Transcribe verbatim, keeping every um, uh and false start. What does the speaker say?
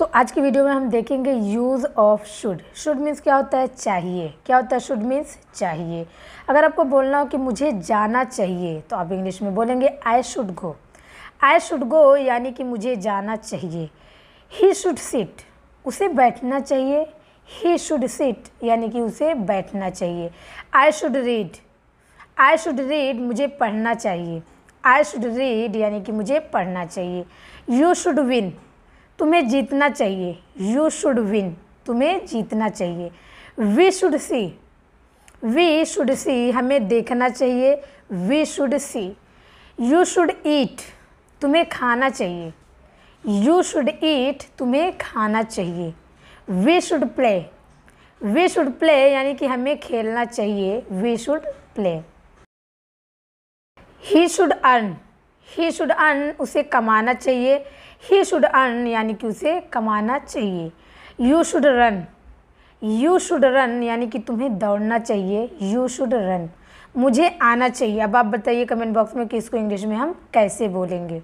तो आज की वीडियो में हम देखेंगे use of should. Should means क्या होता है? चाहिए। क्या होता है? शुड मीन्स चाहिए। अगर आपको बोलना हो कि मुझे जाना चाहिए तो आप इंग्लिश में बोलेंगे I should go. I should go यानी कि मुझे जाना चाहिए। ही शुड सिट, उसे बैठना चाहिए। ही शुड सिट यानी कि उसे बैठना चाहिए। I should read, I should read मुझे पढ़ना चाहिए। आई शुड रीड यानी कि मुझे पढ़ना चाहिए। यू शुड विन, तुम्हें जीतना चाहिए। यू शुड विन, तुम्हें जीतना चाहिए। We should see, we should see हमें देखना चाहिए। We should see. You should eat, तुम्हें खाना चाहिए। यू शुड ईट तुम्हें खाना चाहिए। We should play, we should play यानी कि हमें खेलना चाहिए। We should play. He should earn, he should earn उसे कमाना चाहिए। ही शुड अर्न यानी कि उसे कमाना चाहिए। You should run, you should run यानी कि तुम्हें दौड़ना चाहिए। You should run. मुझे आना चाहिए। अब आप बताइए कमेंट बॉक्स में कि इसको इंग्लिश में हम कैसे बोलेंगे।